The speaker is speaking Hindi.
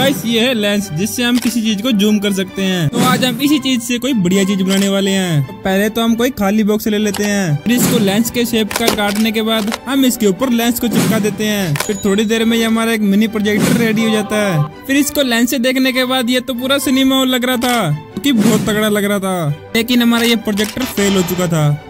गाइस ये है लेंस जिससे हम किसी चीज को जूम कर सकते हैं। तो आज हम इसी चीज से कोई बढ़िया चीज बनाने वाले हैं। तो पहले तो हम कोई खाली बॉक्स ले लेते हैं, फिर इसको लेंस के शेप का काटने के बाद हम इसके ऊपर लेंस को चिपका देते हैं। फिर थोड़ी देर में ये हमारा एक मिनी प्रोजेक्टर रेडी हो जाता है। फिर इसको लेंस से देखने के बाद ये तो पूरा सिनेमा हॉल लग रहा था, क्योंकि बहुत तगड़ा लग रहा था, लेकिन हमारा ये प्रोजेक्टर फेल हो चुका था।